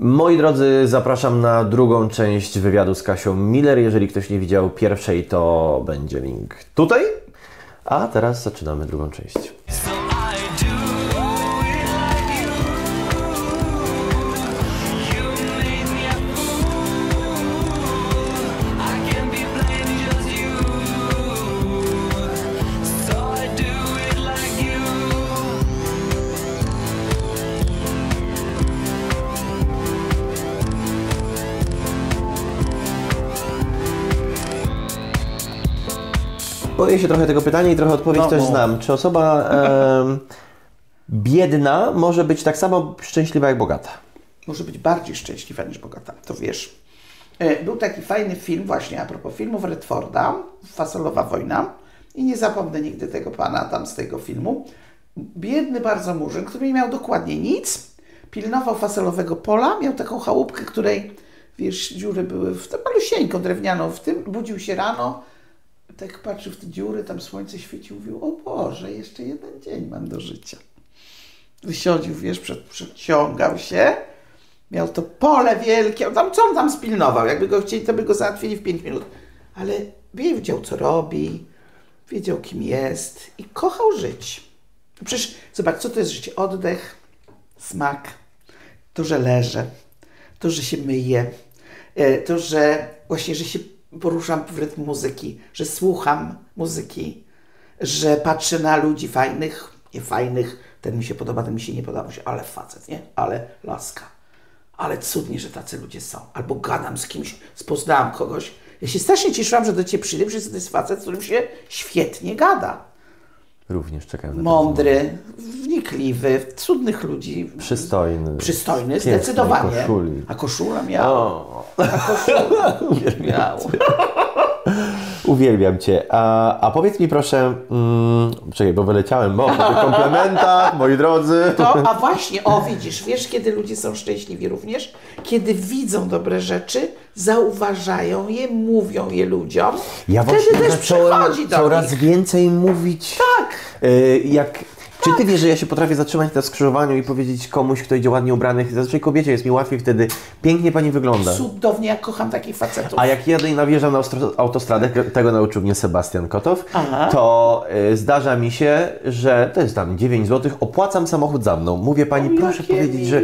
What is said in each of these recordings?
Moi drodzy, zapraszam na drugą część wywiadu z Kasią Miller. Jeżeli ktoś nie widział pierwszej, to będzie link tutaj. A teraz zaczynamy drugą część. Boję się trochę tego pytania i trochę odpowiedź też znam. Czy osoba biedna może być tak samo szczęśliwa jak bogata? Może być bardziej szczęśliwa niż bogata, to wiesz. Był taki fajny film właśnie, a propos filmów Redforda, Fasolowa wojna, i nie zapomnę nigdy tego pana tam z tego filmu. Biedny bardzo murzyn, który nie miał dokładnie nic, pilnował fasolowego pola, miał taką chałupkę, której, wiesz, dziury były w tę malusieńką drewnianą, w tym budził się rano, tak patrzył w te dziury, tam słońce świecił, mówił: o Boże, jeszcze jeden dzień mam do życia. Wysiadził, wiesz, przeciągał się, miał to pole wielkie, tam, co on tam spilnował, jakby go chcieli, to by go załatwili w 5 minut. Ale wiedział, co robi, wiedział, kim jest i kochał żyć. Przecież zobacz, co to jest życie? Oddech, smak, to, że leżę, to, że się myję, to, że właśnie, że się poruszam w rytm muzyki, że słucham muzyki, że patrzę na ludzi fajnych, niefajnych, ten mi się podoba, ten mi się nie podoba, ale facet, nie? Ale laska. Ale cudnie, że tacy ludzie są. Albo gadam z kimś, poznałam kogoś. Ja się strasznie cieszyłam, że do Ciebie przyjdę, że to jest facet, z którym się świetnie gada. Również czekam na mądry, wnikliwy, cudnych ludzi. Przystojny. Przystojny, zdecydowanie. Koszuli. A koszula miała. A koszula miała. Uwielbiam Cię. A powiedz mi proszę, czekaj, bo wyleciałem, bo w komplementach, moi drodzy. To, a właśnie, o widzisz, wiesz, kiedy ludzie są szczęśliwi również? Kiedy widzą dobre rzeczy, zauważają je, mówią je ludziom. Ja wtedy też przychodzi do coraz więcej mówić. Tak. Czy Ty wiesz, że ja się potrafię zatrzymać na skrzyżowaniu i powiedzieć komuś, kto idzie ładnie ubrany? Zazwyczaj kobiecie jest mi łatwiej wtedy. Pięknie Pani wygląda. Cudownie, ja kocham takich facetów. A jak jadę i nawjeżdżam na autostradę, tego nauczył mnie Sebastian Kotow, to zdarza mi się, że to jest tam 9 zł, opłacam samochód za mną. Mówię: Pani, proszę powiedzieć, że...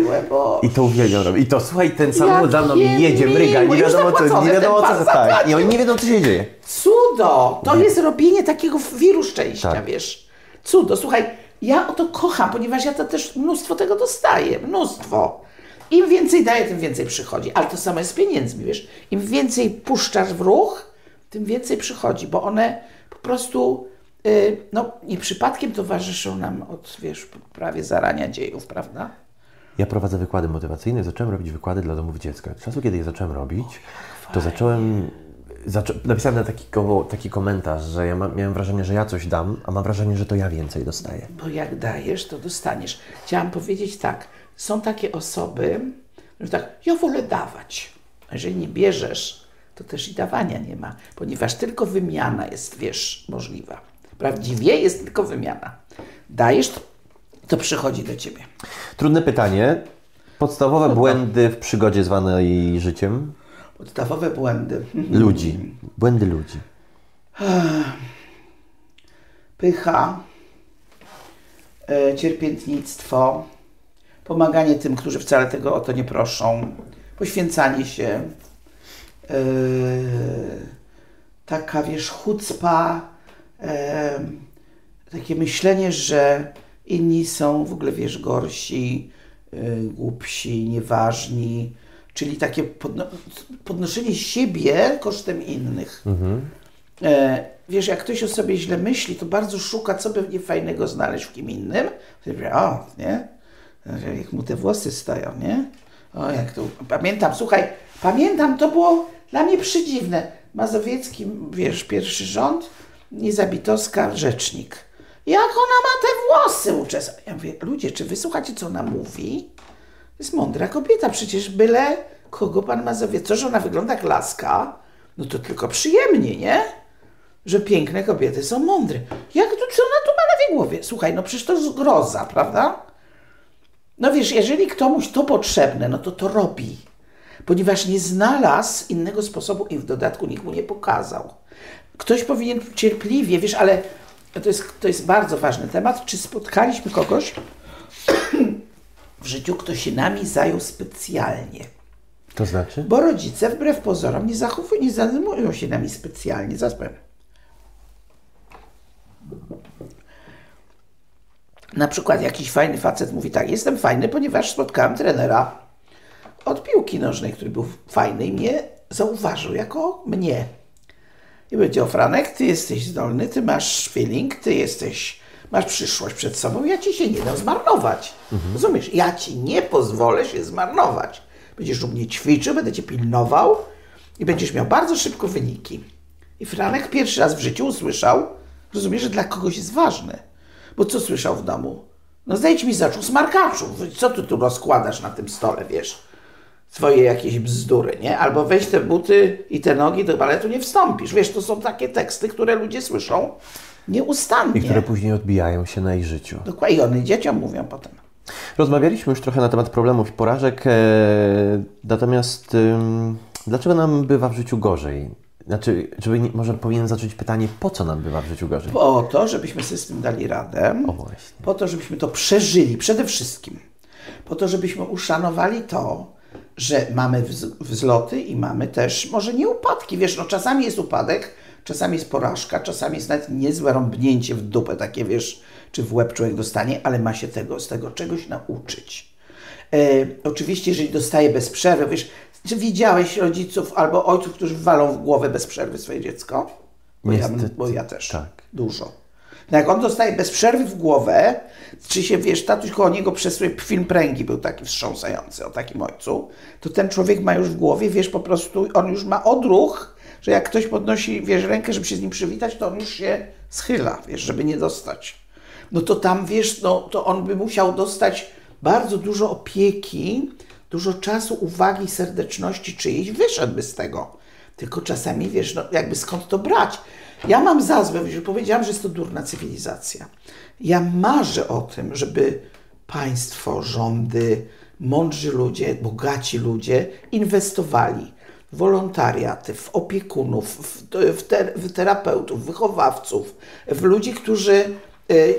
I to uwielbiam robię. I to słuchaj, ten samochód za mną jedzie, mryga, nie wiadomo co, nie wiadomo co. Tak. I oni nie wiedzą, co się dzieje. Cudo! To jest robienie takiego wiru szczęścia, tak. Wiesz. Cudo, słuchaj. Ja to kocham, ponieważ ja to też mnóstwo tego dostaję, mnóstwo. Im więcej daję, tym więcej przychodzi, ale to samo jest z pieniędzmi, wiesz. Im więcej puszczasz w ruch, tym więcej przychodzi, bo one po prostu, no nie przypadkiem towarzyszą nam od, wiesz, prawie zarania dziejów, prawda? Ja prowadzę wykłady motywacyjne, zacząłem robić wykłady dla domów dziecka. Od czasu, kiedy je zacząłem robić, to zacząłem... Napisałem na taki komentarz, że ja miałem wrażenie, że ja coś dam, a mam wrażenie, że to ja więcej dostaję. Bo jak dajesz, to dostaniesz. Chciałam powiedzieć tak, są takie osoby, że tak, ja wolę dawać. A jeżeli nie bierzesz, to też i dawania nie ma, ponieważ tylko wymiana jest, wiesz, możliwa. Prawdziwie jest tylko wymiana. Dajesz, to przychodzi do Ciebie. Trudne pytanie. Podstawowe błędy w przygodzie zwanej życiem? Podstawowe błędy. Ludzi. Błędy ludzi. Pycha, cierpiętnictwo, pomaganie tym, którzy wcale tego o to nie proszą, poświęcanie się, taka, wiesz, chucpa, takie myślenie, że inni są w ogóle, wiesz, gorsi, głupsi, nieważni. Czyli takie podnoszenie siebie kosztem innych. Wiesz, jak ktoś o sobie źle myśli, to bardzo szuka, co by niefajnego znaleźć w kim innym. O, nie? Jak mu te włosy stają, nie? O, jak to... Pamiętam, słuchaj, pamiętam, to było dla mnie przedziwne. Mazowiecki, wiesz, pierwszy rząd, Niezabitowska, rzecznik. Jak ona ma te włosy uczesane? Ja mówię: ludzie, czy wy słuchacie, co ona mówi? To jest mądra kobieta, przecież byle kogo pan Mazowiecki. To, że ona wygląda jak laska, no to tylko przyjemnie, nie? Że piękne kobiety są mądre. Jak to, co ona tu ma na tej głowie? Słuchaj, no przecież to jest groza, prawda? No wiesz, jeżeli komuś to potrzebne, no to to robi, ponieważ nie znalazł innego sposobu i w dodatku nikt mu nie pokazał. Ktoś powinien cierpliwie, wiesz, ale to jest bardzo ważny temat, czy spotkaliśmy kogoś w życiu, kto się nami zajął specjalnie. To znaczy? Bo rodzice wbrew pozorom nie zajmują się nami specjalnie. Zaraz powiem. Na przykład jakiś fajny facet mówi tak, jestem fajny, ponieważ spotkałem trenera od piłki nożnej, który był fajny i mnie zauważył jako mnie. I powiedział, Franek, ty jesteś zdolny, ty masz feeling, ty jesteś, masz przyszłość przed sobą, ja ci się nie dam zmarnować. Mhm. Rozumiesz? Ja ci nie pozwolę się zmarnować. Będziesz u mnie ćwiczył, będę cię pilnował i będziesz miał bardzo szybko wyniki. I Franek pierwszy raz w życiu usłyszał, rozumiesz, że dla kogoś jest ważne. Bo co słyszał w domu? No zejdź mi z oczu smarkaczu. Co ty tu rozkładasz na tym stole, wiesz? Swoje jakieś bzdury, nie? Albo weź te buty i te nogi, do baletu nie wstąpisz. Wiesz, to są takie teksty, które ludzie słyszą nieustannie. I które później odbijają się na ich życiu. Dokładnie. I one dzieciom mówią potem. Rozmawialiśmy już trochę na temat problemów i porażek, natomiast dlaczego nam bywa w życiu gorzej? Znaczy, może powinienem zacząć pytanie, po co nam bywa w życiu gorzej? Po to, żebyśmy sobie z tym dali radę, po to, żebyśmy to przeżyli przede wszystkim, po to, żebyśmy uszanowali to, że mamy wzloty i mamy też, może nie upadki, wiesz, no czasami jest upadek, czasami jest porażka, czasami jest nawet niezłe rąbnięcie w dupę, takie wiesz, czy w łeb człowiek dostanie, ale ma się z tego czegoś nauczyć. Oczywiście, jeżeli dostaje bez przerwy, wiesz, czy widziałeś rodziców albo ojców, którzy walą w głowę bez przerwy swoje dziecko? Bo ja też. Tak. Dużo. No jak on dostaje bez przerwy w głowę, czy się, wiesz, tatuś koło niego przesyłuje, film Pręgi był taki wstrząsający o takim ojcu, to ten człowiek ma już w głowie, wiesz, po prostu on już ma odruch, że jak ktoś podnosi, wiesz, rękę, żeby się z nim przywitać, to on już się schyla, wiesz, żeby nie dostać. No to tam, wiesz, no to on by musiał dostać bardzo dużo opieki, dużo czasu, uwagi, serdeczności czyjejś, wyszedłby z tego. Tylko czasami, wiesz, no jakby skąd to brać? Ja mam za złe, już powiedziałam, że jest to durna cywilizacja. Ja marzę o tym, żeby państwo, rządy, mądrzy ludzie, bogaci ludzie inwestowali w wolontariaty, w opiekunów, w terapeutów, wychowawców, w ludzi, którzy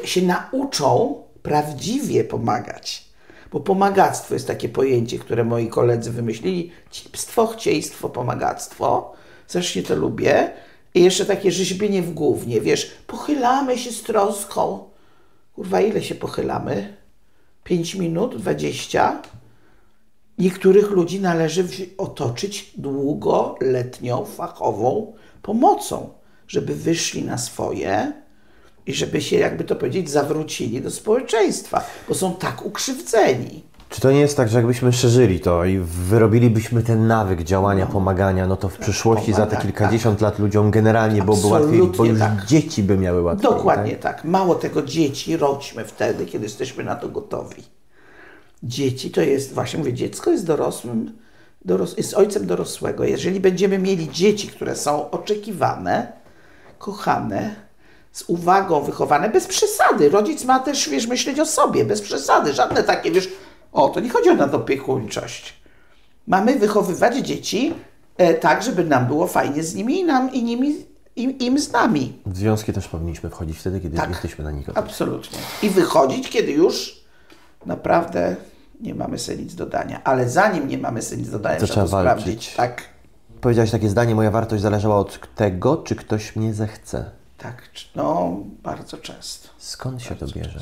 się nauczą prawdziwie pomagać. Bo pomagactwo jest takie pojęcie, które moi koledzy wymyślili. Cipstwo, chcieństwo, pomagactwo. Zresztą to lubię. I jeszcze takie rzeźbienie w gównie, wiesz, pochylamy się z troską. Kurwa, ile się pochylamy? 5 minut? 20? Niektórych ludzi należy otoczyć długoletnią, fachową pomocą, żeby wyszli na swoje i żeby się, jakby to powiedzieć, zawrócili do społeczeństwa, bo są tak ukrzywdzeni. Czy to nie jest tak, że jakbyśmy szerzyli to i wyrobilibyśmy ten nawyk działania, pomagania, no to w przyszłości za te kilkadziesiąt lat ludziom generalnie byłoby łatwiej, bo już dzieci by miały łatwiej. Dokładnie tak. Mało tego, dzieci rodźmy wtedy, kiedy jesteśmy na to gotowi. Dzieci to jest, właśnie mówię, dziecko jest jest ojcem dorosłego. Jeżeli będziemy mieli dzieci, które są oczekiwane, kochane, z uwagą wychowane, bez przesady. Rodzic ma też, wiesz, myśleć o sobie, bez przesady. Żadne takie, wiesz, to nie chodzi o nadopiekuńczość. Mamy wychowywać dzieci tak, żeby nam było fajnie z nimi i im z nami. W związki też powinniśmy wchodzić wtedy, kiedy jesteśmy na nich gotowi. Absolutnie. I wychodzić, kiedy już naprawdę nie mamy sobie nic do dania. Ale zanim nie mamy sobie nic do dania, trzeba to sprawdzić. Tak. Powiedziałaś takie zdanie, moja wartość zależała od tego, czy ktoś mnie zechce. Tak, no bardzo często. Skąd się to bierze?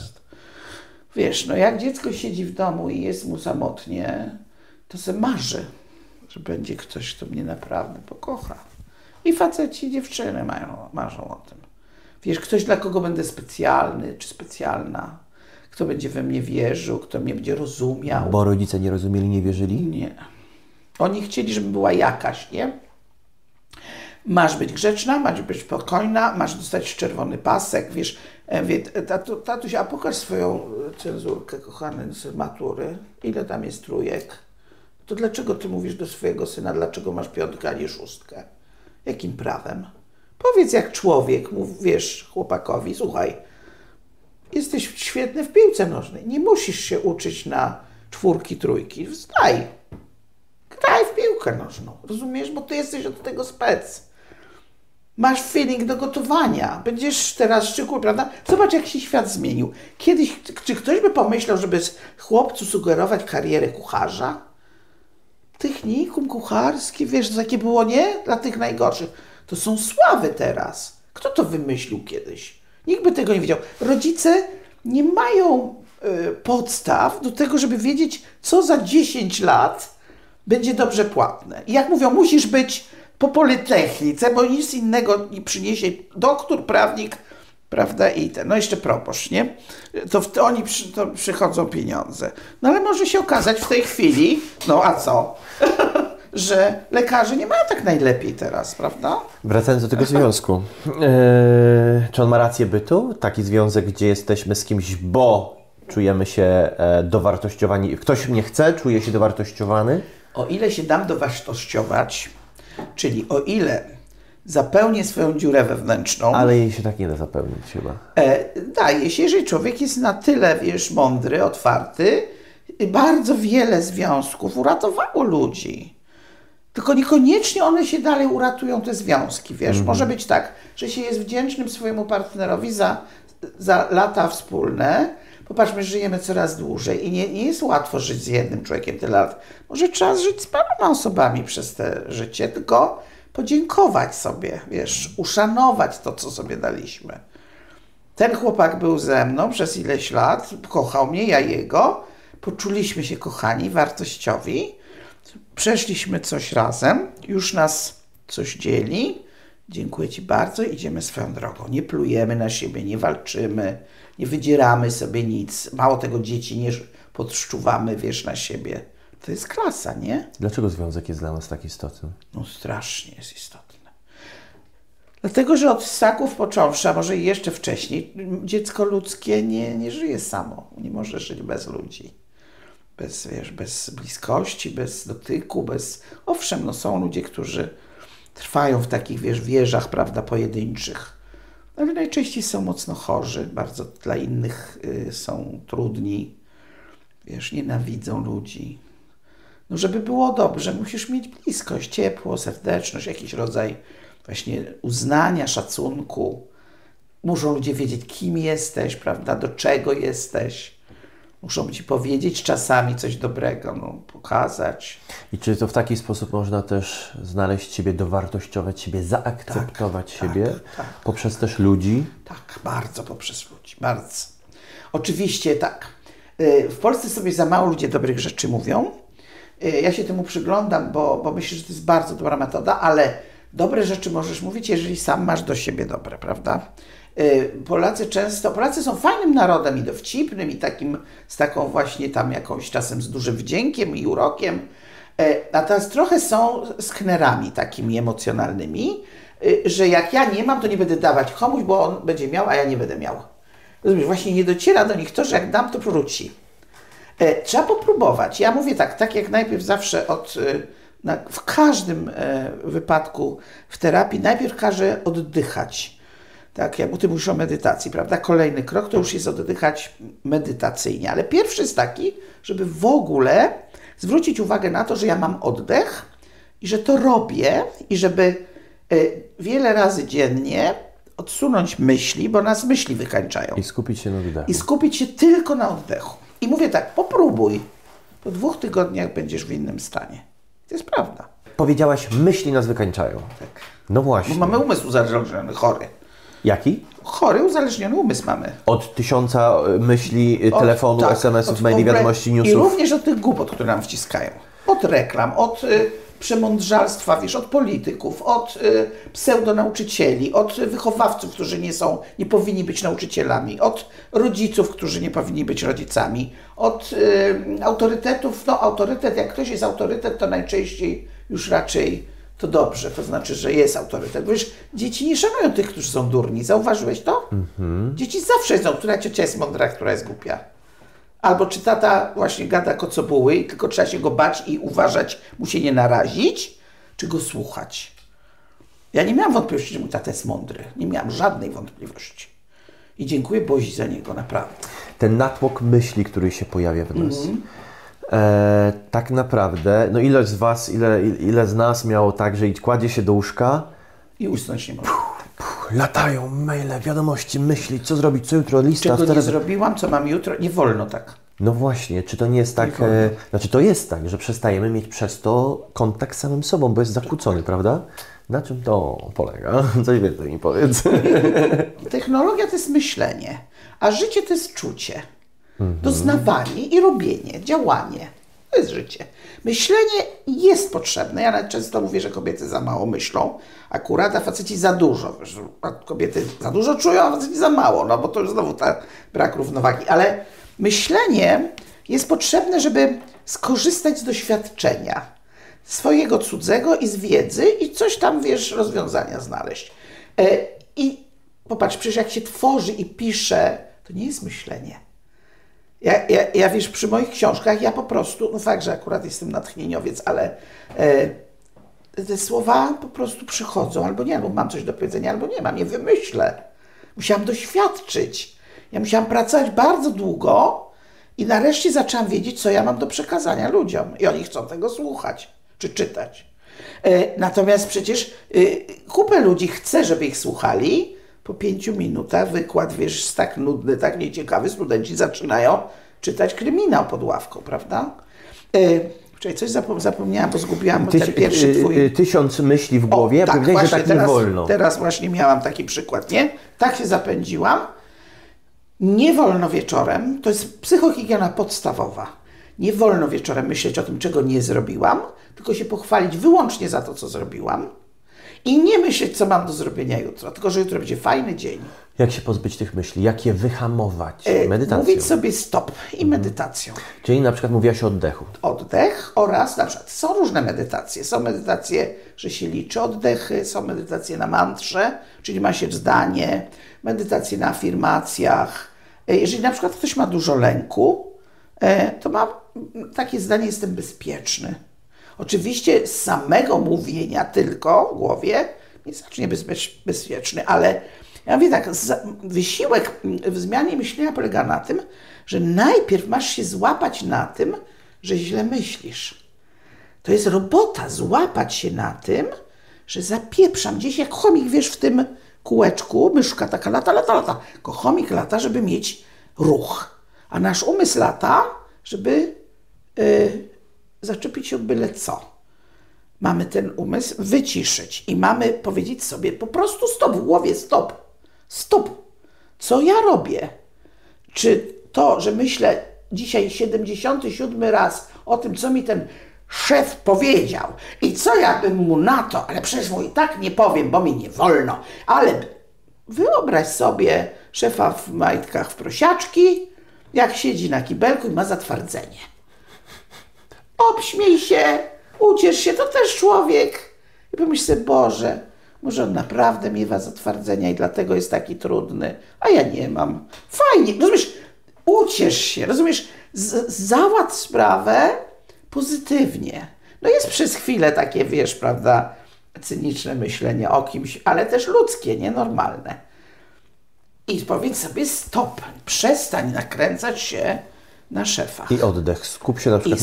Wiesz, no jak dziecko siedzi w domu i jest mu samotnie, to se marzy, że będzie ktoś, kto mnie naprawdę pokocha. I faceci, dziewczyny marzą o tym. Wiesz, ktoś, dla kogo będę specjalny czy specjalna, kto będzie we mnie wierzył, kto mnie będzie rozumiał. Bo rodzice nie rozumieli, nie wierzyli? Nie. Oni chcieli, żeby była jakaś, nie? Masz być grzeczna, masz być spokojna, masz dostać czerwony pasek, wiesz, tatuś, a pokaż swoją cenzurkę, kochany, z matury, ile tam jest trójek, to dlaczego ty mówisz do swojego syna, dlaczego masz 5, a nie 6? Jakim prawem? Powiedz jak człowiek, mów, wiesz, chłopakowi, słuchaj, jesteś świetny w piłce nożnej. Nie musisz się uczyć na czwórki, trójki. Znaj. Graj w piłkę nożną. Rozumiesz? Bo ty jesteś od tego spec. Masz feeling do gotowania. Będziesz teraz szczegół, prawda? Zobacz, jak się świat zmienił. Kiedyś, czy ktoś by pomyślał, żeby chłopcu sugerować karierę kucharza? Technikum kucharskie, wiesz, jakie było, nie? Dla tych najgorszych. To są sławy teraz. Kto to wymyślił kiedyś? Nikt by tego nie wiedział. Rodzice nie mają podstaw do tego, żeby wiedzieć, co za 10 lat będzie dobrze płatne. I jak mówią, musisz być po politechnice, bo nic innego nie przyniesie doktor, prawnik, prawda, i ten, no jeszcze proboszcz, nie? To oni przychodzą pieniądze. No ale może się okazać w tej chwili, no a co? Że lekarze nie mają tak najlepiej teraz, prawda? Wracając do tego związku. Czy on ma rację bytu? Taki związek, gdzie jesteśmy z kimś, bo czujemy się dowartościowani. Ktoś mnie chce, czuje się dowartościowany? O ile się dam dowartościować, czyli o ile zapełnię swoją dziurę wewnętrzną... Ale jej się tak nie da zapełnić chyba. Daje się, jeżeli człowiek jest na tyle, wiesz, mądry, otwarty, bardzo wiele związków uratowało ludzi. Tylko niekoniecznie one się dalej uratują, te związki, wiesz. Może być tak, że się jest wdzięcznym swojemu partnerowi za lata wspólne. Popatrzmy, żyjemy coraz dłużej i nie jest łatwo żyć z jednym człowiekiem tyle lat. Może trzeba żyć z paroma osobami przez te życie, tylko podziękować sobie, wiesz, uszanować to, co sobie daliśmy. Ten chłopak był ze mną przez ileś lat, kochał mnie, ja jego. Poczuliśmy się kochani, wartościowi. Przeszliśmy coś razem, już nas coś dzieli. Dziękuję Ci bardzo, idziemy swoją drogą. Nie plujemy na siebie, nie walczymy, nie wydzieramy sobie nic. Mało tego, dzieci nie podszczuwamy, wiesz, na siebie. To jest klasa, nie? Dlaczego związek jest dla nas tak istotny? No strasznie jest istotny. Dlatego, że od ssaków począwszy, a może jeszcze wcześniej, dziecko ludzkie nie żyje samo. Nie może żyć bez ludzi. Bez, wiesz, bez bliskości, bez dotyku, bez... Owszem, no są ludzie, którzy trwają w takich, wiesz, wieżach, prawda, pojedynczych. Ale najczęściej są mocno chorzy, bardzo dla innych są trudni. Wiesz, nienawidzą ludzi. No, żeby było dobrze, musisz mieć bliskość, ciepło, serdeczność, jakiś rodzaj właśnie uznania, szacunku. Muszą ludzie wiedzieć, kim jesteś, prawda, do czego jesteś. Muszą Ci powiedzieć czasami coś dobrego, no, pokazać. I czy to w taki sposób można też znaleźć siebie, dowartościować siebie, zaakceptować siebie? Tak. Poprzez też ludzi? Tak, bardzo poprzez ludzi, bardzo. Oczywiście tak. W Polsce sobie za mało ludzie dobrych rzeczy mówią. Ja się temu przyglądam, bo myślę, że to jest bardzo dobra metoda, ale dobre rzeczy możesz mówić, jeżeli sam masz do siebie dobre, prawda? Polacy są fajnym narodem i dowcipnym i takim, z taką właśnie tam jakąś czasem z dużym wdziękiem i urokiem, natomiast trochę są sknerami takimi emocjonalnymi, że jak ja nie mam, to nie będę dawać komuś, bo on będzie miał, a ja nie będę miał. Rozumiesz, właśnie nie dociera do nich to, że jak dam, to wróci. Trzeba popróbować. Ja mówię tak jak najpierw zawsze w każdym wypadku w terapii najpierw każę oddychać. Tak, jak ty mówisz o medytacji, prawda? Kolejny krok to już jest oddychać medytacyjnie, ale pierwszy jest taki, żeby w ogóle zwrócić uwagę na to, że ja mam oddech i że to robię i żeby wiele razy dziennie odsunąć myśli, bo nas myśli wykańczają. I skupić się na oddechu. I skupić się tylko na oddechu. I mówię tak, popróbuj. Po 2 tygodniach będziesz w innym stanie. To jest prawda. Powiedziałaś, myśli nas wykańczają. Tak. No właśnie. Bo mamy umysł uzależniony, chory. Jaki? Chory, uzależniony umysł mamy. Od 1000 myśli, telefonu, tak, SMS-ów, maili, wiadomości, newsów. I również od tych głupot, które nam wciskają. Od reklam, od przemądrzalstwa, wiesz, od polityków, od pseudonauczycieli, od wychowawców, którzy nie powinni być nauczycielami, od rodziców, którzy nie powinni być rodzicami, od autorytetów. No autorytet, jak ktoś jest autorytet, to najczęściej już raczej... to dobrze, to znaczy, że jest autorytet. Bo wiesz, dzieci nie szanują tych, którzy są durni. Zauważyłeś to? Dzieci zawsze są, która ciocia jest mądra, która jest głupia. Albo czy tata właśnie gada kocobuły i tylko trzeba się go bać i uważać, mu się nie narazić, czy go słuchać. Ja nie miałam wątpliwości, że mój tata jest mądry. Nie miałam żadnej wątpliwości. I dziękuję Bozi za niego, naprawdę. Ten natłok myśli, który się pojawia w nas. Tak naprawdę, no ile z Was, ile z nas miało tak, że kładzie się do łóżka i usnąć nie może. Latają maile, wiadomości, myśli, co zrobić, co jutro, lista. Czego nie zrobiłam, co mam jutro, nie wolno tak. No właśnie, czy to nie jest tak, znaczy to jest tak, że przestajemy mieć przez to kontakt z samym sobą, bo jest zakłócony, prawda? Na czym to polega? Coś więcej mi powiedz. Technologia to jest myślenie, a życie to jest czucie, doznawanie i robienie, działanie. To jest życie. Myślenie jest potrzebne. Ja nawet często mówię, że kobiety za mało myślą, akurat, a faceci za dużo. Kobiety za dużo czują, a faceci za mało, no bo to już znowu ta brak równowagi. Ale myślenie jest potrzebne, żeby skorzystać z doświadczenia swojego, cudzego i z wiedzy i coś tam, wiesz, rozwiązania znaleźć. I popatrz, przecież jak się tworzy i pisze, to nie jest myślenie. Ja wiesz, przy moich książkach ja po prostu, no fakt, że akurat jestem natchnieniowiec, ale te słowa po prostu przychodzą, albo nie, albo mam coś do powiedzenia, albo nie mam, nie wymyślę. Musiałam doświadczyć. Ja musiałam pracować bardzo długo i nareszcie zaczęłam wiedzieć, co ja mam do przekazania ludziom. I oni chcą tego słuchać czy czytać. Natomiast przecież kupę ludzi chce, żeby ich słuchali. Po 5 minutach wykład, wiesz, jest tak nudny, tak nieciekawy, studenci zaczynają czytać kryminał pod ławką, prawda? Wczoraj coś zapomniałam, bo zgubiłam ten pierwszy twój... 1000 myśli w głowie, tak, powiedziałeś, że tak nie wolno. Teraz właśnie miałam taki przykład, nie? Tak się zapędziłam. Nie wolno wieczorem, to jest psychohigiena podstawowa, nie wolno wieczorem myśleć o tym, czego nie zrobiłam, tylko się pochwalić wyłącznie za to, co zrobiłam. I nie myśleć, co mam do zrobienia jutro, tylko że jutro będzie fajny dzień. Jak się pozbyć tych myśli? Jak je wyhamować? Medytacją. Mówić sobie stop i medytacją. Czyli na przykład mówiłaś o oddechu. Oddech oraz na przykład są różne medytacje. Są medytacje, że się liczy oddechy, są medytacje na mantrze, czyli ma się zdanie, medytacje na afirmacjach. Jeżeli na przykład ktoś ma dużo lęku, to ma takie zdanie: jestem bezpieczny. Oczywiście z samego mówienia tylko w głowie nie zacznie bezpieczny, ale ja mówię tak, wysiłek w zmianie myślenia polega na tym, że najpierw masz się złapać na tym, że źle myślisz. To jest robota, złapać się na tym, że zapieprzam gdzieś jak chomik, wiesz, w tym kółeczku, myszka taka lata. Tylko chomik lata, żeby mieć ruch, a nasz umysł lata, żeby... zaczepić się byle co. Mamy ten umysł wyciszyć i mamy powiedzieć sobie po prostu stop w głowie, stop. Co ja robię? Czy to, że myślę dzisiaj 77 raz o tym, co mi ten szef powiedział i co ja bym mu na to, ale przecież mu i tak nie powiem, bo mi nie wolno, ale wyobraź sobie szefa w majtkach w prosiaczki, jak siedzi na kibelku i ma zatwardzenie. Obśmiej się, uciesz się, to też człowiek. I pomyśl sobie, Boże, może on naprawdę miewa zatwardzenia i dlatego jest taki trudny, a ja nie mam. Fajnie, rozumiesz, uciesz się, rozumiesz, załatw sprawę pozytywnie. No jest przez chwilę takie, wiesz, prawda, cyniczne myślenie o kimś, ale też ludzkie, nienormalne. I powiedz sobie stop, przestań nakręcać się na szefach. I oddech. Skup się na przykład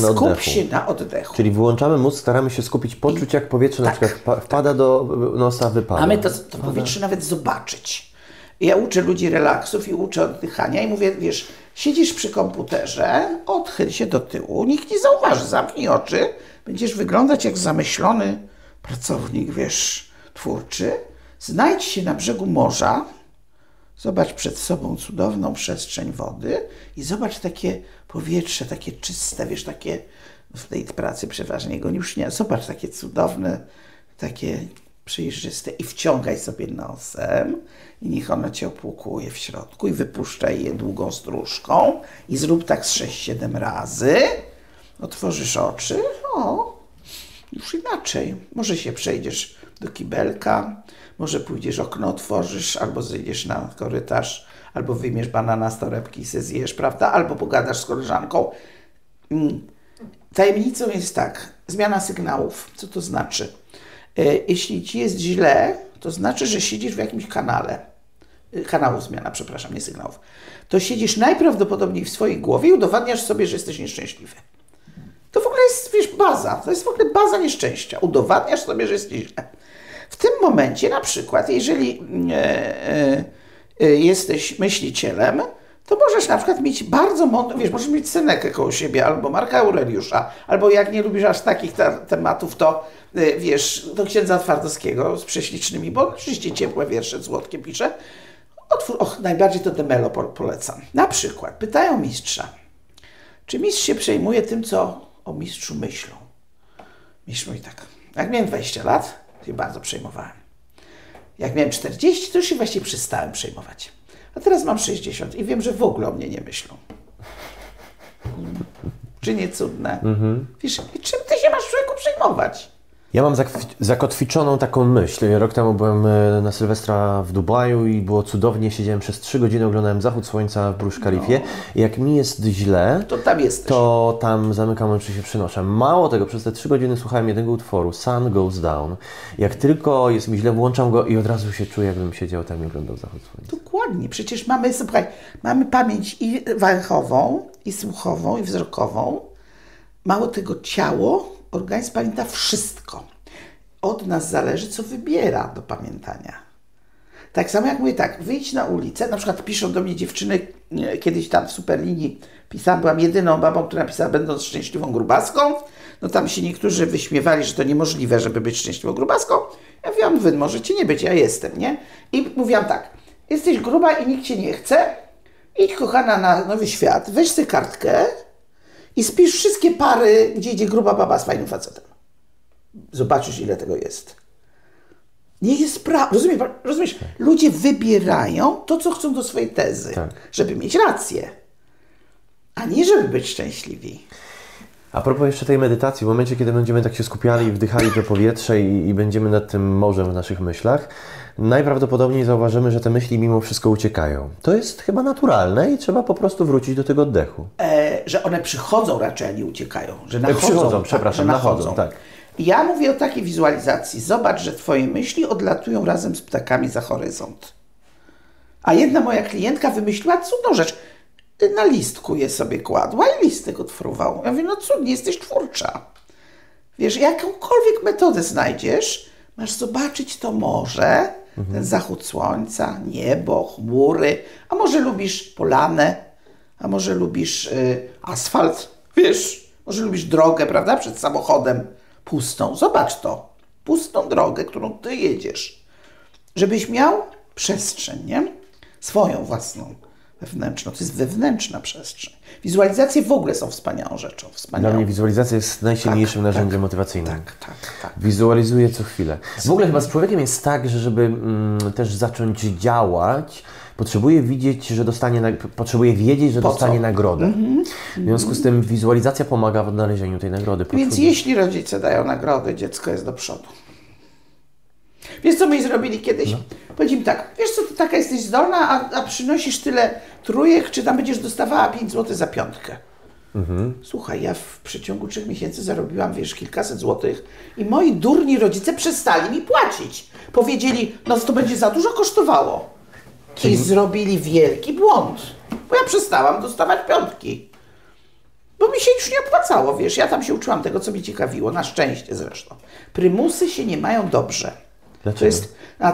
na oddechu. Czyli wyłączamy mózg, staramy się skupić, poczuć, jak powietrze na przykład wpada do nosa, wypada. Mamy to powietrze nawet zobaczyć. Ja uczę ludzi relaksów i uczę oddychania i mówię, wiesz, siedzisz przy komputerze, odchyl się do tyłu, nikt nie zauważy, zamknij oczy, będziesz wyglądać jak zamyślony pracownik, wiesz, twórczy. Znajdź się na brzegu morza, zobacz przed sobą cudowną przestrzeń wody i zobacz takie powietrze, takie czyste, wiesz, takie w tej pracy przeważnie go już nie. Zobacz takie cudowne, takie przejrzyste i wciągaj sobie nosem i niech ono cię opłukuje w środku i wypuszczaj je długą stróżką i zrób tak z 6-7 razy. Otworzysz oczy, o, już inaczej. Może się przejdziesz do kibelka, może pójdziesz, okno otworzysz, albo zejdziesz na korytarz, albo wyjmiesz banana z torebki i se zjesz, prawda? Albo pogadasz z koleżanką. Tajemnicą jest tak, zmiana sygnałów. Co to znaczy? Jeśli ci jest źle, to znaczy, że siedzisz w jakimś kanale. kanałów zmiana, przepraszam, nie sygnałów, to siedzisz najprawdopodobniej w swojej głowie i udowadniasz sobie, że jesteś nieszczęśliwy. To w ogóle jest, wiesz, baza. To jest w ogóle baza nieszczęścia. Udowadniasz sobie, że jesteś źle. W tym momencie na przykład, jeżeli jesteś myślicielem, to możesz na przykład mieć bardzo mądrą, wiesz, możesz mieć Synekę koło siebie, albo Marka Aureliusza, albo jak nie lubisz aż takich tematów, to wiesz, do księdza Twardowskiego z prześlicznymi, bo oczywiście ciepłe wiersze, złotkie pisze. Otwór, och, najbardziej to Demelo polecam. Na przykład pytają mistrza, czy mistrz się przejmuje tym, co o mistrzu myślą? Mistrz mówi tak, jak miałem 20 lat, to się bardzo przejmowałem. Jak miałem 40, to już się właściwie przestałem przejmować. A teraz mam 60 i wiem, że w ogóle o mnie nie myślą. Czy nie cudne? Wiesz, czym ty się masz, człowieku, przejmować? Ja mam zakotwiczoną taką myśl. Rok temu byłem na Sylwestra w Dubaju i było cudownie. Siedziałem przez 3 godziny, oglądałem zachód słońca w Burj Kalifie. No. Jak mi jest źle, to tam jesteś. To tam zamykam oczy, się przenoszę. Mało tego, przez te 3 godziny słuchałem jednego utworu, Sun Goes Down. Jak tylko jest mi źle, włączam go i od razu się czuję, jakbym siedział tam i oglądał zachód słońca. Dokładnie. Przecież mamy, słuchaj, mamy pamięć i węchową, i słuchową, i wzrokową. Mało tego, ciało. Organizm pamięta wszystko. Od nas zależy, co wybiera do pamiętania. Tak samo jak mówię tak, wyjdź na ulicę, na przykład piszą do mnie dziewczyny, kiedyś tam w Superlinii pisałam, byłam jedyną babą, która pisała, będąc szczęśliwą grubaską. No tam się niektórzy wyśmiewali, że to niemożliwe, żeby być szczęśliwą grubaską. Ja mówiłam, wy możecie nie być, ja jestem, nie? I mówiłam tak, jesteś gruba i nikt cię nie chce, idź kochana na Nowy Świat, weź sobie kartkę, i spisz wszystkie pary, gdzie idzie gruba baba z fajnym facetem. Zobaczysz, ile tego jest. Nie jest prawda. Rozumiesz? Tak. Ludzie wybierają to, co chcą do swojej tezy, tak, żeby mieć rację, a nie żeby być szczęśliwi. A propos jeszcze tej medytacji, w momencie, kiedy będziemy tak się skupiali i wdychali to powietrze i będziemy nad tym morzem w naszych myślach, najprawdopodobniej zauważymy, że te myśli mimo wszystko uciekają. To jest chyba naturalne i trzeba po prostu wrócić do tego oddechu. Że one przychodzą raczej, a nie uciekają. Że nachodzą, nachodzą. Ja mówię o takiej wizualizacji. Zobacz, że twoje myśli odlatują razem z ptakami za horyzont. A jedna moja klientka wymyśliła cudną rzecz. Na listku je sobie kładła i listek odfruwał. Ja mówię, no cudnie, jesteś twórcza. Wiesz, jakąkolwiek metodę znajdziesz, masz zobaczyć to morze, ten zachód słońca, niebo, chmury, a może lubisz polanę, a może lubisz asfalt, wiesz, może lubisz drogę, prawda, przed samochodem pustą. Zobacz to, pustą drogę, którą ty jedziesz, żebyś miał przestrzeń, nie? Swoją własną. Wewnętrzną. To jest wewnętrzna przestrzeń. Wizualizacje w ogóle są wspaniałą rzeczą. Wspaniałą. Dla mnie wizualizacja jest najsilniejszym narzędziem motywacyjnym. Tak. Wizualizuję co chwilę. W ogóle chyba z człowiekiem jest tak, że żeby też zacząć działać, potrzebuje widzieć, że dostanie, potrzebuje wiedzieć, że dostanie nagrodę. W związku z tym wizualizacja pomaga w odnalezieniu tej nagrody. Więc jeśli rodzice dają nagrodę, dziecko jest do przodu. Wiesz, co my zrobili kiedyś? No. Powiedzieli tak, wiesz co, ty taka jesteś zdolna, a przynosisz tyle trójek, czy tam będziesz dostawała 5 zł za piątkę. Słuchaj, ja w przeciągu 3 miesięcy zarobiłam, wiesz, kilkaset złotych i moi durni rodzice przestali mi płacić. Powiedzieli, no to będzie za dużo kosztowało. I zrobili wielki błąd, bo ja przestałam dostawać piątki. Bo mi się już nie opłacało, wiesz, ja tam się uczyłam tego, co mnie ciekawiło, na szczęście zresztą. Prymusy się nie mają dobrze. Dlaczego?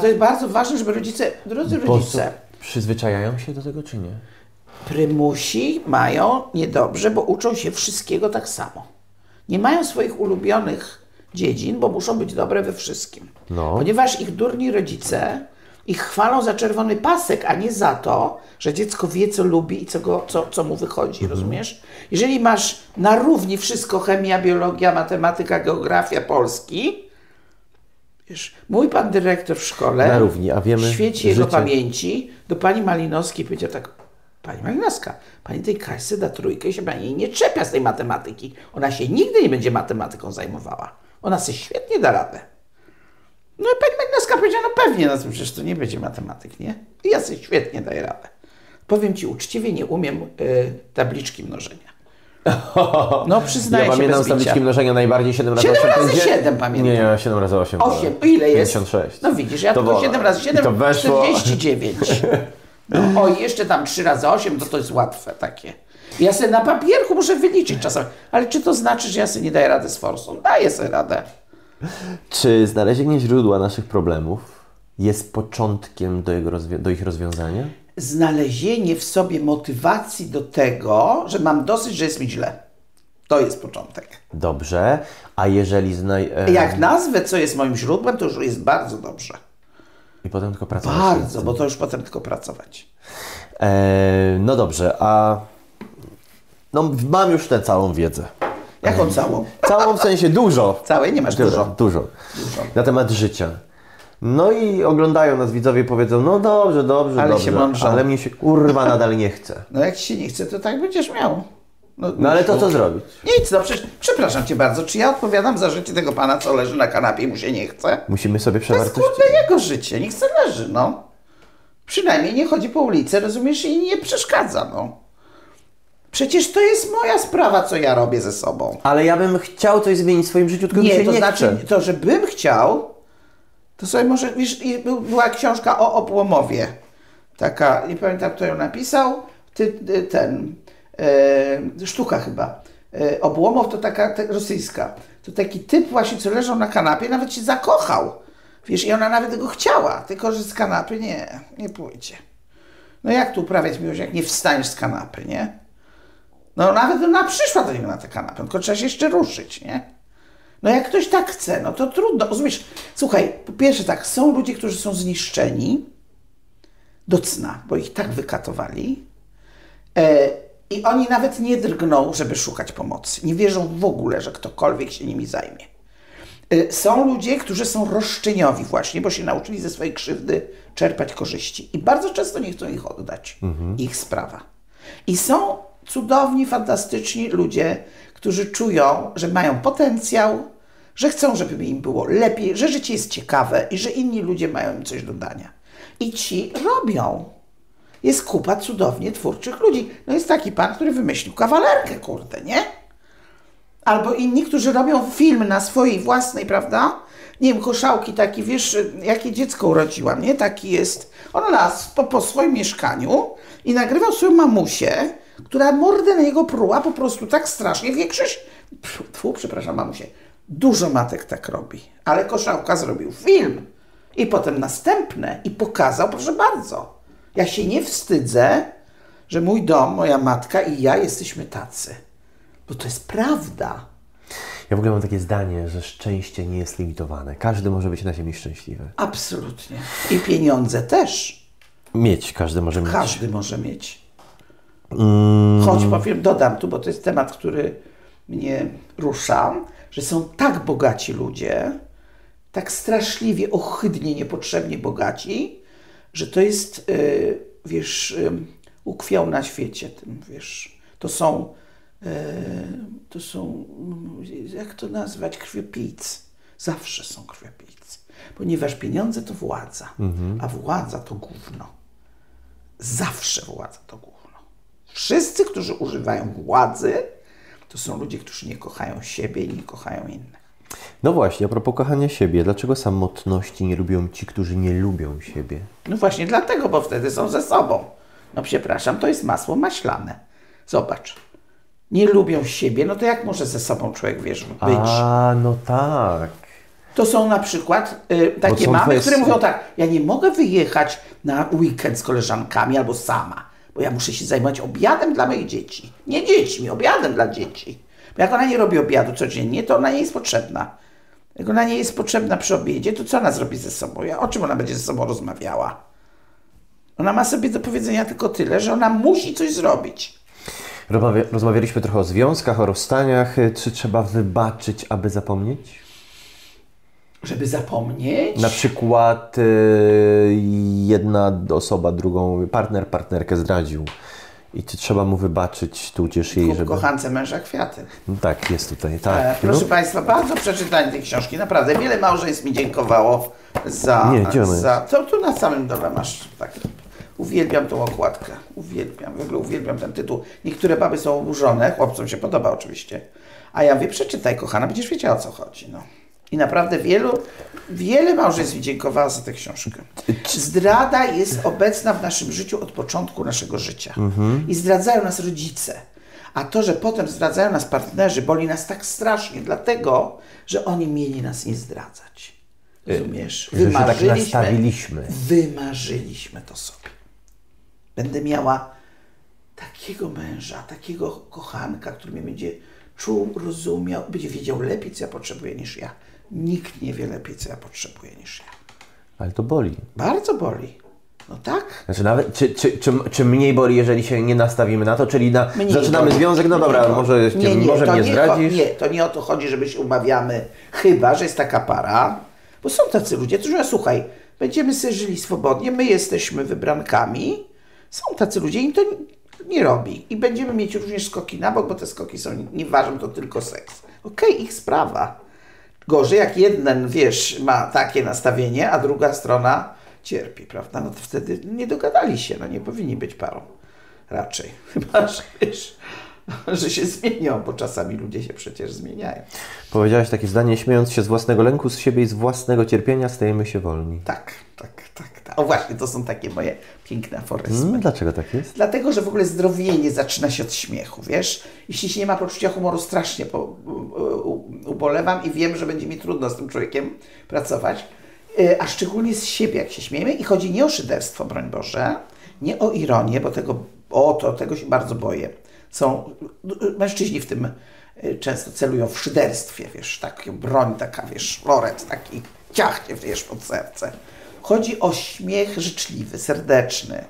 To jest bardzo ważne, żeby rodzice, drodzy rodzice... Przyzwyczajają się do tego, czy nie? Prymusi mają niedobrze, bo uczą się wszystkiego tak samo. Nie mają swoich ulubionych dziedzin, bo muszą być dobre we wszystkim. No. Ponieważ ich durni rodzice ich chwalą za czerwony pasek, a nie za to, że dziecko wie, co lubi i co mu wychodzi, rozumiesz? Jeżeli masz na równi wszystko, chemia, biologia, matematyka, geografia, polski... Wiesz, mój pan dyrektor w szkole, na równi, a wiemy, w świecie jego pamięci, do pani Malinowskiej powiedział tak, pani Malinowska, pani tej Kasi da trójkę i się pani nie czepia z tej matematyki. Ona się nigdy nie będzie matematyką zajmowała. Ona sobie świetnie da radę. No i pani Malinowska powiedziała, no pewnie, no przecież to nie będzie matematyk, nie? I ja sobie świetnie daję radę. Powiem ci uczciwie, nie umiem tabliczki mnożenia. No przyznaję się. Ja pamiętam z tabliczki mnożenia najbardziej 7 razy 8. Pamiętam. Nie, 7 razy 8. 8. Ile jest? 56. No widzisz, ja to tylko 7 razy 7 to weszło 49. No, o, jeszcze tam 3 razy 8, to jest łatwe takie. Ja sobie na papierku muszę wyliczyć czasami. Ale czy to znaczy, że ja sobie nie daję rady z forsą? Daję sobie radę. Czy znalezienie źródła naszych problemów jest początkiem do ich rozwiązania? Znalezienie w sobie motywacji do tego, że mam dosyć, że jest mi źle. To jest początek. Dobrze. A jeżeli jak nazwę, co jest moim źródłem, to już jest bardzo dobrze. I potem tylko pracować. Bardzo, bo to już potem tylko pracować. No dobrze, a no, mam już tę całą wiedzę. Jaką całą? Całą w sensie dużo. Całej nie masz dużo. Dużo. Na temat życia. No i oglądają nas widzowie i powiedzą, no dobrze, dobrze, ale dobrze, się mądrzą. Ale mnie się kurwa nadal nie chce. No jak ci się nie chce, to tak będziesz miał. No ale to co zrobić? Nic, no przecież, przepraszam Cię bardzo, czy ja odpowiadam za życie tego pana, co leży na kanapie i mu się nie chce? Musimy sobie przewartościć. To jest kurde jego życie, niech se leży, no. Przynajmniej nie chodzi po ulicy, rozumiesz, i nie przeszkadza, no. Przecież to jest moja sprawa, co ja robię ze sobą. Ale ja bym chciał coś zmienić w swoim życiu, tylko mi się nie chce. To, że bym chciał, to sobie może, wiesz, była książka o Obłomowie. Taka, nie pamiętam, kto ją napisał, sztuka chyba. Obłomow to taka rosyjska. To taki typ właśnie, co leżał na kanapie, nawet się zakochał. Wiesz, i ona nawet go chciała, tylko że z kanapy nie pójdzie. No jak tu uprawiać miłość, jak nie wstaniesz z kanapy, nie? No nawet ona przyszła do niego na tę kanapę, tylko trzeba się jeszcze ruszyć, nie? No jak ktoś tak chce, no to trudno, rozumiesz? Słuchaj, po pierwsze tak, są ludzie, którzy są zniszczeni do cna, bo ich tak wykatowali i oni nawet nie drgną, żeby szukać pomocy. Nie wierzą w ogóle, że ktokolwiek się nimi zajmie. Są ludzie, którzy są roszczeniowi właśnie, bo się nauczyli ze swojej krzywdy czerpać korzyści i bardzo często nie chcą ich oddać. Ich sprawa. I są cudowni, fantastyczni ludzie, którzy czują, że mają potencjał, że chcą, żeby im było lepiej, że życie jest ciekawe i że inni ludzie mają im coś do dania. I ci robią. Jest kupa cudownie twórczych ludzi. No jest taki pan, który wymyślił kawalerkę, kurde, nie? Albo inni, którzy robią film na swojej własnej, prawda? Nie wiem, Koszałki taki, wiesz, jakie dziecko urodziłam, nie? Taki jest. On las po swoim mieszkaniu i nagrywał swoją mamusię, która mordę na jego pruła po prostu tak strasznie. Większość, przepraszam mamusię, dużo matek tak robi. Ale Koszałka zrobił film i potem następne i pokazał, proszę bardzo, ja się nie wstydzę, że mój dom, moja matka i ja jesteśmy tacy. Bo to jest prawda. Ja w ogóle mam takie zdanie, że szczęście nie jest limitowane. Każdy może być na ziemi szczęśliwy. Absolutnie. I pieniądze też. Mieć, każdy może mieć. Każdy może mieć. Choć powiem, dodam tu, bo to jest temat, który mnie rusza, że są tak bogaci ludzie, tak straszliwie, ohydnie, niepotrzebnie bogaci, że to jest, wiesz, ukwiał na świecie tym, wiesz. To są, jak to nazwać, krwiopijcy. Zawsze są krwiopijcy, ponieważ pieniądze to władza, a władza to gówno. Zawsze władza to gówno. Wszyscy, którzy używają władzy, to są ludzie, którzy nie kochają siebie i nie kochają innych. No właśnie, a propos kochania siebie, dlaczego samotności nie lubią ci, którzy nie lubią siebie? No właśnie dlatego, bo wtedy są ze sobą. No przepraszam, to jest masło maślane. Zobacz, nie lubią siebie, no to jak może ze sobą człowiek, wiesz, być? A, no tak. To są na przykład takie mamy, które mówią tak, ja nie mogę wyjechać na weekend z koleżankami albo sama, bo ja muszę się zajmować obiadem dla moich dzieci. Nie dziećmi, obiadem dla dzieci. Bo jak ona nie robi obiadu codziennie, to ona nie jest potrzebna. Jak ona nie jest potrzebna przy obiedzie, to co ona zrobi ze sobą? O czym ona będzie ze sobą rozmawiała? Ona ma sobie do powiedzenia tylko tyle, że ona musi coś zrobić. Rozmawialiśmy trochę o związkach, o rozstaniach. Czy trzeba wybaczyć, aby zapomnieć? Żeby zapomnieć? Na przykład jedna osoba drugą, partnerkę zdradził i czy trzeba mu wybaczyć, tudzież jej, żeby... Kochance męża kwiaty. No tak, jest tutaj, tak. Proszę Państwa, bardzo przeczytanie tej książki. Naprawdę wiele małżeństw mi dziękowało za... Nie, to tu na samym dole masz taki Uwielbiam tą okładkę, uwielbiam, w ogóle uwielbiam ten tytuł. Niektóre baby są oburzone, chłopcom się podoba oczywiście, a ja mówię, przeczytaj kochana, będziesz wiedziała o co chodzi. No. I naprawdę wiele małżeństw dziękowała za tę książkę. Zdrada jest obecna w naszym życiu od początku naszego życia. I zdradzają nas rodzice. A to, że potem zdradzają nas partnerzy, boli nas tak strasznie, dlatego, że oni mieli nas nie zdradzać. Rozumiesz? Wymarzyliśmy to sobie. Będę miała takiego męża, takiego kochanka, który mnie będzie czuł, rozumiał, będzie wiedział lepiej, co ja potrzebuję niż ja. Nikt nie wie lepiej, co ja potrzebuję niż ja. Ale to boli. Bardzo boli. No tak. Znaczy nawet, czy mniej boli, jeżeli się nie nastawimy na to, czyli zaczynamy związek, no dobra, może mnie zdradzisz? Nie, to nie o to chodzi, żeby się umawiamy, chyba że jest taka para, bo są tacy ludzie, którzy mówią, słuchaj, będziemy sobie żyli swobodnie, my jesteśmy wybrankami, są tacy ludzie, im to nie robi i będziemy mieć również skoki na bok, bo te skoki są, nie ważą, to tylko seks. Okej, ich sprawa. Gorzej, jak jeden, wiesz, ma takie nastawienie, a druga strona cierpi, prawda? No to wtedy nie dogadali się, no nie powinni być parą raczej, chyba że, wiesz, że się zmienią, bo czasami ludzie się przecież zmieniają. Powiedziałaś takie zdanie, śmiejąc się z własnego lęku, z siebie i z własnego cierpienia stajemy się wolni. Tak. O właśnie, to są takie moje piękne aforyzmy. Dlaczego tak jest? Dlatego, że w ogóle zdrowienie zaczyna się od śmiechu, wiesz? Jeśli się nie ma poczucia humoru, strasznie ubolewam i wiem, że będzie mi trudno z tym człowiekiem pracować, a szczególnie z siebie, jak się śmiejemy. I chodzi nie o szyderstwo, broń Boże, nie o ironię, bo tego się bardzo boję. Mężczyźni w tym często celują w szyderstwie, wiesz, taką broń, taka, wiesz, loret, taki ciach, wiesz, pod serce. Chodzi o śmiech życzliwy, serdeczny.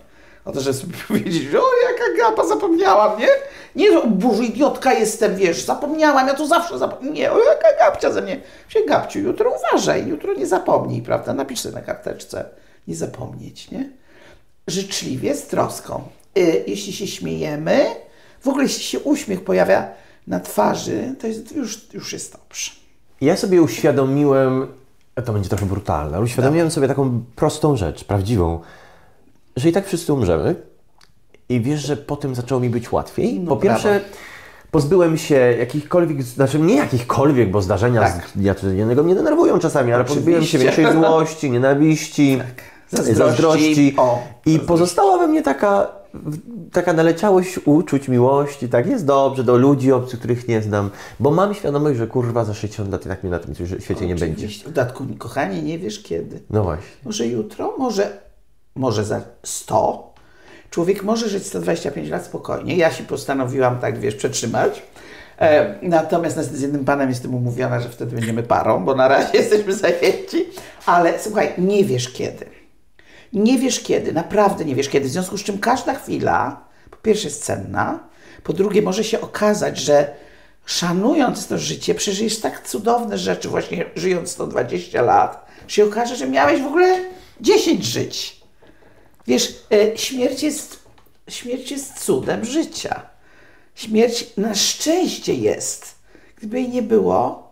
O to, żeby sobie powiedzieć, o jaka gapa, zapomniałam, nie? Nie, że boże, idiotka jestem, wiesz, zapomniałam, ja to zawsze zapomniałam. Nie, o jaka gapcia ze mnie. Gapciu, jutro uważaj, jutro nie zapomnij, prawda? Napisz sobie na karteczce, nie zapomnieć, nie? Życzliwie, z troską. Jeśli się śmiejemy, w ogóle jeśli się uśmiech pojawia na twarzy, to już jest dobrze. Ja sobie uświadomiłem, to będzie trochę brutalne, ale uświadomiłem sobie taką prostą rzecz, prawdziwą, że i tak wszyscy umrzemy i wiesz, że po tym zaczęło mi być łatwiej. No, po pierwsze, pozbyłem się jakichkolwiek, znaczy nie jakichkolwiek, bo zdarzenia z dnia codziennego mnie denerwują czasami, ale pozbyłem się większej złości, nienawiści, zazdrości. I pozostała we mnie taka naleciałość uczuć, miłości, tak jest dobrze, do ludzi obcych, których nie znam, bo mam świadomość, że kurwa za 60 lat i tak mnie na tym świecie nie będzie. W dodatku, kochanie, nie wiesz kiedy. No właśnie. Może jutro, może za 100. Człowiek może żyć 125 lat spokojnie. Ja się postanowiłam tak, wiesz, przetrzymać. Natomiast z jednym panem jestem umówiona, że wtedy będziemy parą, bo na razie jesteśmy zajęci. Ale słuchaj, nie wiesz kiedy. Nie wiesz kiedy, naprawdę nie wiesz kiedy. W związku z czym każda chwila, po pierwsze jest cenna, po drugie może się okazać, że szanując to życie, przeżyjesz tak cudowne rzeczy, właśnie żyjąc 120 lat, że się okaże, że miałeś w ogóle 10 żyć. Wiesz, śmierć jest cudem życia. Śmierć na szczęście jest. Gdyby jej nie było,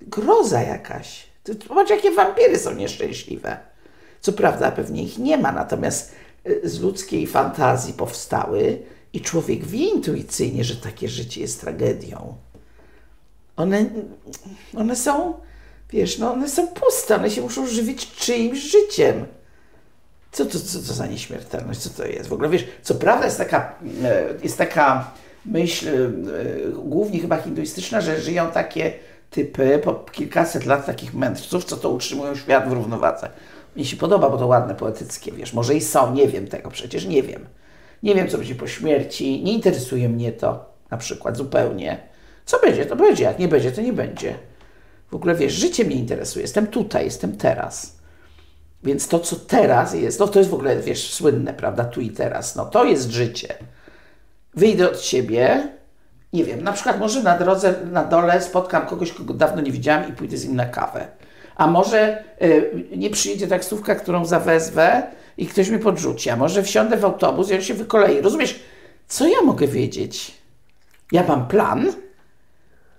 groza jakaś. Zobacz, jakie wampiry są nieszczęśliwe. Co prawda pewnie ich nie ma, natomiast z ludzkiej fantazji powstały i człowiek wie intuicyjnie, że takie życie jest tragedią. One są, wiesz, no one są puste, one się muszą żywić czyimś życiem. Co to za nieśmiertelność, co to jest? W ogóle wiesz, co prawda jest taka myśl, głównie chyba hinduistyczna, że żyją takie typy po kilkaset lat takich mędrców, co to utrzymują świat w równowadze. Mnie się podoba, bo to ładne, poetyckie, wiesz, może i są, nie wiem tego, przecież nie wiem. Nie wiem, co będzie po śmierci, nie interesuje mnie to, na przykład, zupełnie. Co będzie, to będzie, jak nie będzie, to nie będzie. W ogóle, wiesz, życie mnie interesuje, jestem tutaj, jestem teraz. Więc to, co teraz jest, no to jest w ogóle, wiesz, słynne, prawda, tu i teraz, no to jest życie. Wyjdę od siebie, nie wiem, na przykład może na drodze, na dole spotkam kogoś, kogo dawno nie widziałam i pójdę z nim na kawę. A może nie przyjedzie taksówka, którą zawezwę i ktoś mnie podrzuci, a może wsiądę w autobus i on się wykolei. Rozumiesz, co ja mogę wiedzieć? Ja mam plan,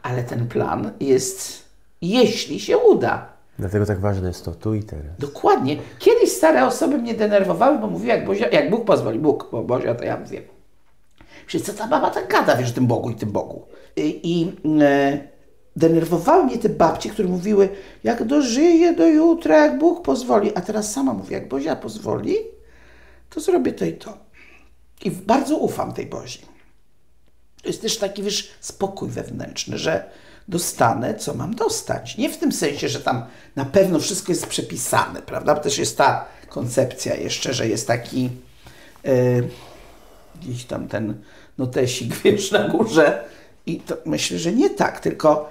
ale ten plan jest, jeśli się uda. Dlatego tak ważne jest to tu i teraz. Dokładnie. Kiedyś stare osoby mnie denerwowały, bo mówiły, jak Bóg pozwoli, Bóg, bo Bozia to ja wiem. Przecież co ta baba tak gada, wiesz, o tym Bogu i tym Bogu. Denerwowały mnie te babcie, które mówiły, jak dożyję do jutra, jak Bóg pozwoli. A teraz sama mówię, jak Bozia pozwoli, to zrobię to i to. I bardzo ufam tej Bozi. To jest też taki, wiesz, spokój wewnętrzny, że dostanę, co mam dostać. Nie w tym sensie, że tam na pewno wszystko jest przepisane, prawda? Bo też jest ta koncepcja jeszcze, że jest taki gdzieś tam ten notesik, wiesz, na górze. I to myślę, że nie tak, tylko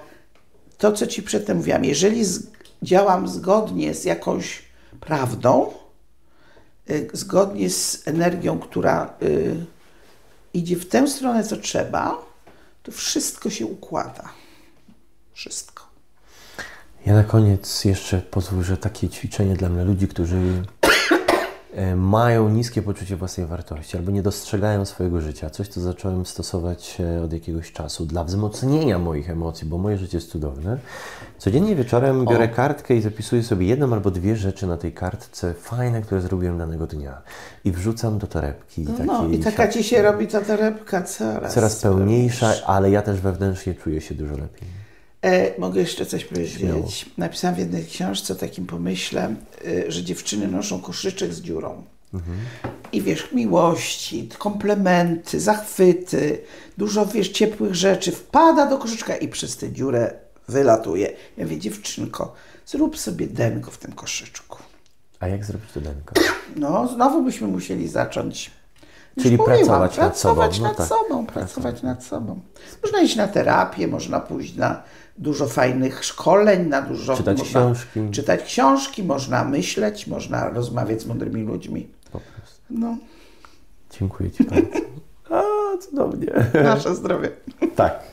to, co ci przedtem mówiłam, jeżeli działam zgodnie z jakąś prawdą, zgodnie z energią, która idzie w tę stronę, co trzeba, to wszystko się układa. Wszystko. Ja na koniec jeszcze pozwól, że takie ćwiczenie dla mnie, ludzi, którzy mają niskie poczucie własnej wartości albo nie dostrzegają swojego życia. Coś, co zacząłem stosować od jakiegoś czasu dla wzmocnienia moich emocji, bo moje życie jest cudowne. Codziennie wieczorem biorę kartkę i zapisuję sobie jedną albo dwie rzeczy na tej kartce fajne, które zrobiłem danego dnia. I wrzucam do torebki. No i taka siatki. Ci się robi ta torebka coraz pełniejsza, ale ja też wewnętrznie czuję się dużo lepiej. Mogę jeszcze coś powiedzieć? Śmiało. Napisałam w jednej książce o takim pomyśle, że dziewczyny noszą koszyczek z dziurą. I wiesz, miłości, komplementy, zachwyty, dużo, wiesz, ciepłych rzeczy wpada do koszyczka i przez tę dziurę wylatuje. Ja mówię, dziewczynko, zrób sobie denko w tym koszyczku. A jak zrobić to denko? No, znowu byśmy musieli zacząć. Czyli pracować nad sobą. Można iść na terapię, można pójść na dużo fajnych szkoleń, na dużo... Czytać książki, można myśleć, można rozmawiać z mądrymi ludźmi. Po prostu. No. Dziękuję ci bardzo. A, cudownie. Nasze zdrowie. Tak.